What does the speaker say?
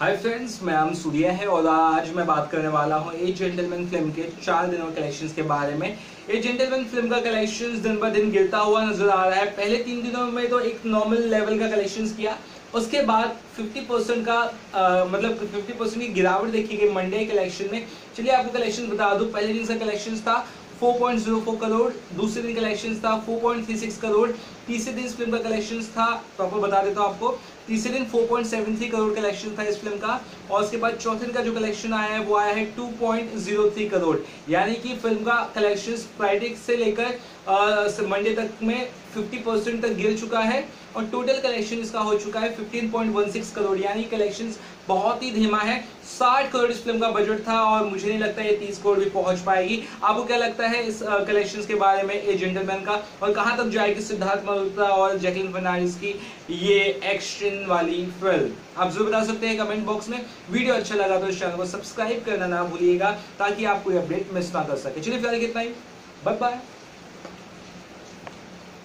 Hi friends, मैं नाम सूर्या है और आज मैं बात करने वाला हूँ ए जेंटलमैन फिल्म के 4 दिनों कलेक्शंस के बारे में। ए जेंटलमैन फिल्म का कलेक्शंस दिन ब दिन गिरता हुआ नजर आ रहा है। पहले 3 दिनों में तो एक नॉर्मल लेवल का कलेक्शंस किया, उसके बाद 50% का मतलब 50% की गिरावट देखी गई मंडे कलेक्शन में। चलिए आपको कलेक्शन बता दूँ। पहले दिन का कलेक्शन था 4.04 करोड़, दूसरे दिन कलेक्शन था 4.36 करोड़, तीसरे दिन इस फिल्म का कलेक्शन था, प्रॉपर बता देता हूँ आपको, तीसरे दिन 4.73 करोड़ कलेक्शन था इस फिल्म का। और उसके बाद चौथे दिन का जो कलेक्शन आया है वो आया है 2.03 करोड़, यानी कि फिल्म का कलेक्शन फ्राइडे से लेकर मंडे तक में 50% तक गिर चुका है और टोटल कलेक्शन इसका हो चुका है 15.16 करोड़, यानी कलेक्शंस बहुत ही धीमा है। 60 करोड़ इस फिल्म का बजट था और मुझे नहीं लगता ये 30 करोड़ भी पहुंच पाएगी। आपको क्या लगता है इस कलेक्शंस के बारे में ए जेंटलमैन का, और कहां तक जाएगी सिद्धार्थ मल्होत्रा और जैकलिन फर्नांडीज की ये एक्शन वाली फिल्म? आप जरूर बता सकते हैं कमेंट बॉक्स में। वीडियो अच्छा लगा तो इस चैनल को सब्सक्राइब करना ना भूलिएगा ताकि आप कोई अपडेट मिस ना कर सके। चलिए फिलहाल कितना ही, बाय बाय।